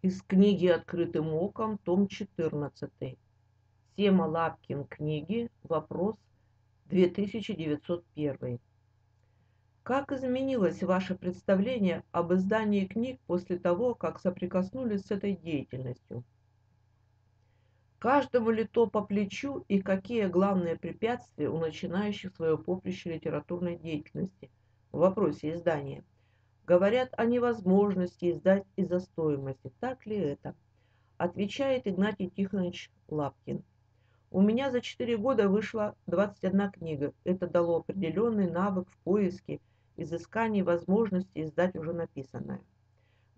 Из книги «Открытым оком», том 14. Тема Лапкин книги, вопрос 2901. Как изменилось ваше представление об издании книг после того, как соприкоснулись с этой деятельностью? Каждому ли то по плечу и какие главные препятствия у начинающих свое поприще литературной деятельности в вопросе издания? Говорят о невозможности издать из-за стоимости. Так ли это? Отвечает Игнатий Тихонович Лапкин. У меня за 4 года вышла 21 книга. Это дало определенный навык в поиске, изыскании возможности издать уже написанное.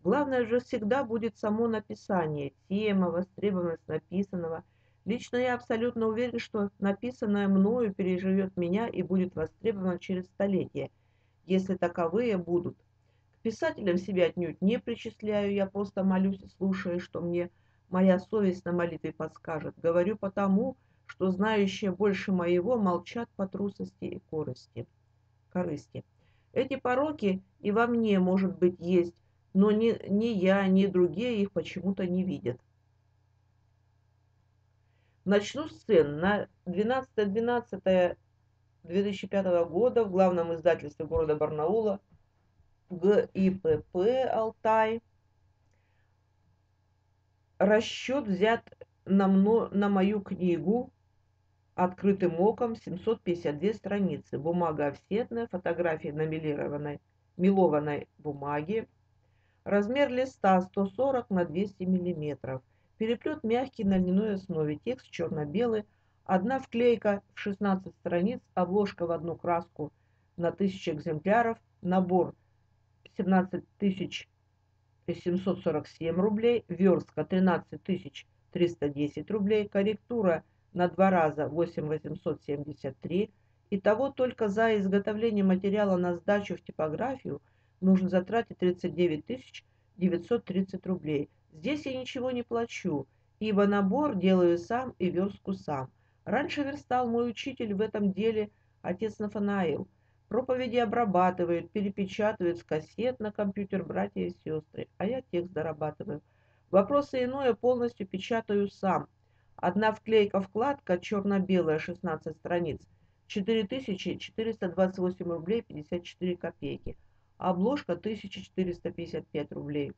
Главное же всегда будет само написание, тема, востребованность написанного. Лично я абсолютно уверен, что написанное мною переживет меня и будет востребовано через столетия, если таковые будут. К писателям себя отнюдь не причисляю, я просто молюсь и слушаю, что мне моя совесть на молитве подскажет. Говорю потому, что знающие больше моего молчат по трусости и корысти. Эти пороки и во мне, может быть, есть, но ни я, ни другие их почему-то не видят. Начну с цен. На 12.12.2005 года в главном издательстве города Барнаула ГИПП Алтай расчет взят на мою книгу «Открытым оком», 752 страницы. Бумага офсетная, фотографии на мелованной бумаге. Размер листа 140 на 200 мм. Переплет мягкий на льняной основе. Текст черно-белый. Одна вклейка в 16 страниц. Обложка в одну краску на 1000 экземпляров. Набор 17 747 рублей. Верстка 13 310 рублей. Корректура на 2 раза 8 873. Итого только за изготовление материала на сдачу в типографию нужно затратить 39 930 рублей. Здесь я ничего не плачу, ибо набор делаю сам и верстку сам. Раньше верстал мой учитель в этом деле, отец Нафанаил. Проповеди обрабатывают, перепечатывают с кассет на компьютер братья и сестры, а я текст дорабатываю. Вопросы иное полностью печатаю сам. Одна вклейка-вкладка черно-белая, 16 страниц, 4428 рублей 54 копейки. Обложка 1455 рублей.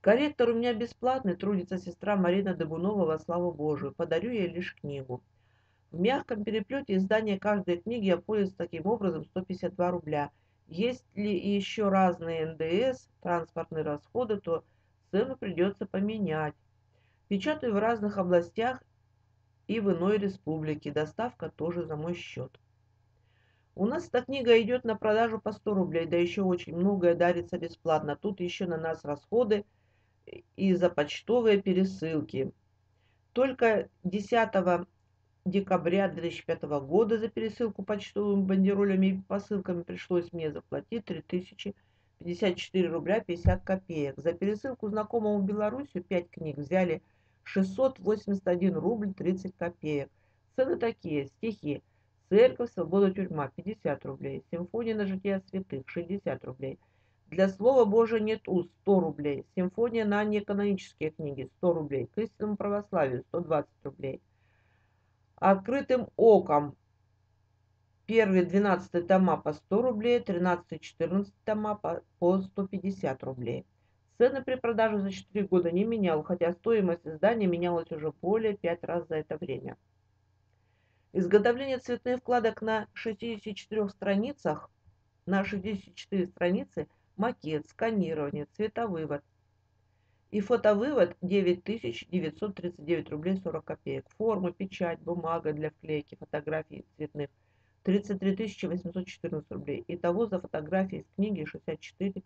Корректор у меня бесплатный, трудится сестра Марина Дыбунова, во славу Божию. Подарю ей лишь книгу. В мягком переплете издание каждой книги обходится таким образом 152 рубля. Есть ли еще разные НДС, транспортные расходы, то цену придется поменять. Печатаю в разных областях и в иной республике. Доставка тоже за мой счет. У нас эта книга идет на продажу по 100 рублей, да еще очень многое дарится бесплатно. Тут еще на нас расходы и за почтовые пересылки. Только 10 декабря 2005 года за пересылку почтовыми бандеролями и посылками пришлось мне заплатить 3054 рубля 50 копеек. За пересылку знакомому Беларусью 5 книг взяли 681 рубль 30 копеек. Цены такие: стихи «Церковь, свобода, тюрьма» 50 рублей. Симфония на жития святых 60 рублей. Для слова Божия нет уст 100 рублей. Симфония на неканонические книги 100 рублей. К истинному православию 120 рублей. Открытым оком. Первые 12 тома по 100 рублей. 13-14 тома по 150 рублей. Цены при продаже за 4 года не менял, хотя стоимость издания менялась уже более 5 раз за это время. Изготовление цветных вкладок на 64 страницы, макет, сканирование, цветовывод и фотовывод 9939 рублей 40 копеек. Форма, печать, бумага для вклейки, фотографии цветных 33 814 рублей. Итого за фотографии из книги 64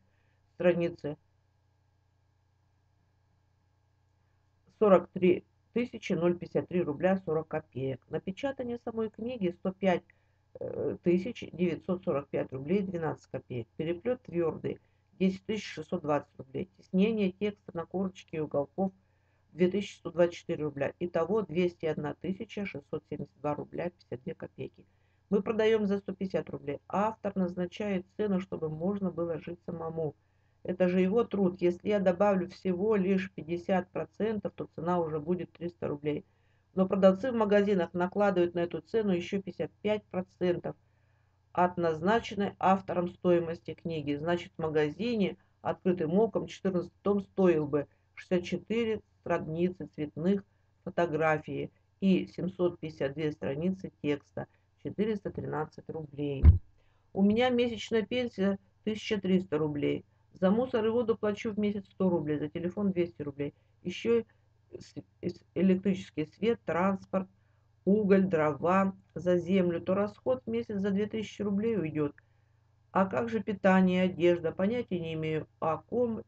страницы 43 053 рубля 40 копеек. Напечатание самой книги 105 945 рублей 12 копеек. Переплет твердый 10 620 рублей. Тиснение текста на корочке и уголков 2124 рубля. Итого 201 672 рубля 52 копейки. Мы продаем за 150 рублей. Автор назначает цену, чтобы можно было жить самому. Это же его труд. Если я добавлю всего лишь 50%, то цена уже будет 300 рублей. Но продавцы в магазинах накладывают на эту цену еще 55% от назначенной автором стоимости книги. Значит, в магазине «Открытым оком» 14 том стоил бы 64 страницы цветных фотографий и 752 страницы текста, 413 рублей. У меня месячная пенсия 1300 рублей. За мусор и воду плачу в месяц 100 рублей, за телефон 200 рублей. Еще электрический свет, транспорт, уголь, дрова, за землю, то расход в месяц за 2000 рублей уйдет. А как же питание, одежда? Понятия не имею, о ком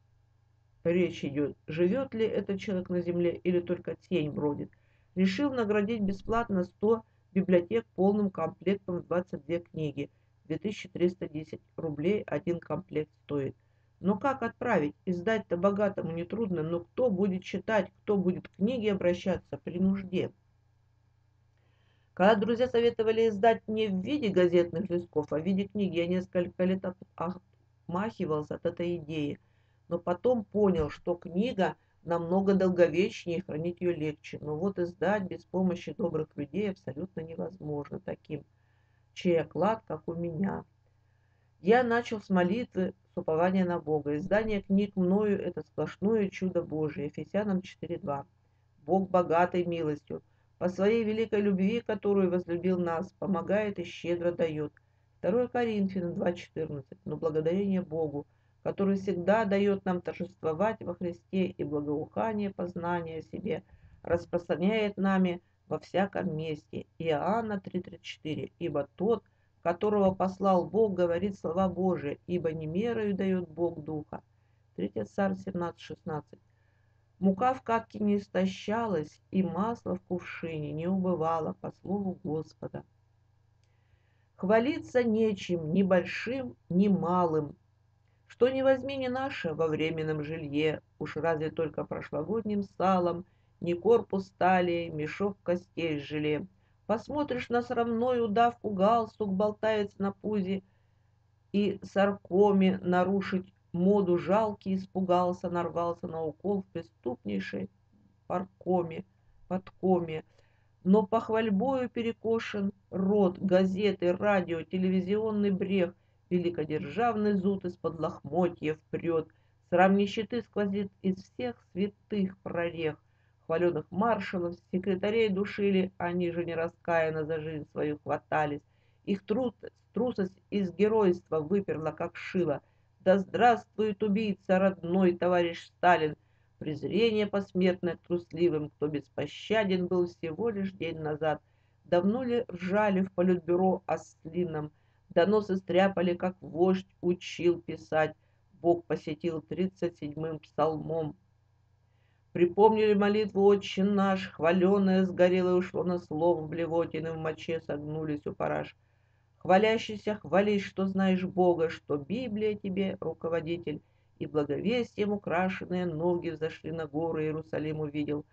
речь идет. Живет ли этот человек на земле или только тень бродит? Решил наградить бесплатно 100 библиотек полным комплектом 22 книги. 2310 рублей один комплект стоит. Но как отправить? Издать-то богатому нетрудно, но кто будет читать, кто будет к книге обращаться при нужде? Когда друзья советовали издать не в виде газетных листков, а в виде книги, я несколько лет отмахивался от этой идеи, но потом понял, что книга намного долговечнее и хранить ее легче. Но вот издать без помощи добрых людей абсолютно невозможно таким, чей оклад, как у меня. Я начал с молитвы, с упования на Бога. Издание книг мною – это сплошное чудо Божие. Ефесянам 4:2. Бог богатой милостью, по своей великой любви, которую возлюбил нас, помогает и щедро дает. 2 Коринфянам 2:14. Но благодарение Богу, который всегда дает нам торжествовать во Христе и благоухание познания о себе, распространяет нами во всяком месте. Иоанна 3:34. Ибо тот, которого послал Бог, говорит слова Божии, ибо не мерою дает Бог Духа. 3 Царств 17:16. Мука в катке не истощалась, и масло в кувшине не убывало, по слову Господа. Хвалиться нечем, ни большим, ни малым. Что ни возьми, не наше во временном жилье, уж разве только прошлогодним салом, ни корпус талии, мешок костей с желе. Посмотришь на срамную удавку, галстук болтается на пузе и саркоме. Нарушить моду жалкий испугался, нарвался на укол в преступнейшей подкоме. Но похвальбою перекошен рот, газеты, радио, телевизионный брех, великодержавный зуд из-под лохмотьев прет. Срам нищеты сквозит из всех святых прорех. Хваленых маршалов, секретарей душили, они же не раскаянно за жизнь свою хватались. Их трусость из геройства выперла, как шило. Да здравствует убийца, родной товарищ Сталин! Презрение посмертное к трусливым, кто беспощаден был всего лишь день назад. Давно ли ржали в политбюро ослином? Доносы стряпали, как вождь учил писать. Бог посетил 37-м псалмом. Припомнили молитву «Отче наш», хваленое сгорело и ушло на слово, блевотины в моче согнулись у параж. Хвалящийся, хвались, что знаешь Бога, что Библия тебе руководитель, и благовестием украшенные ноги взошли на горы, Иерусалим увидел.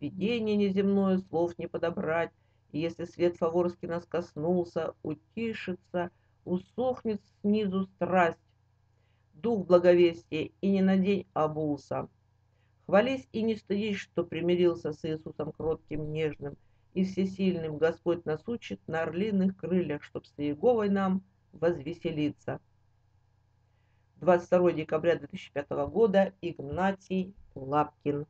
Видение неземное, слов не подобрать, и если свет фаворский нас коснулся, утишится, усохнет снизу страсть, дух благовестия, и не на день обулся. Хвались и не стыдись, что примирился с Иисусом кротким, нежным и всесильным. Господь нас учит на орлиных крыльях, чтоб с Иеговой нам возвеселиться. 22 декабря 2005 года. Игнатий Лапкин.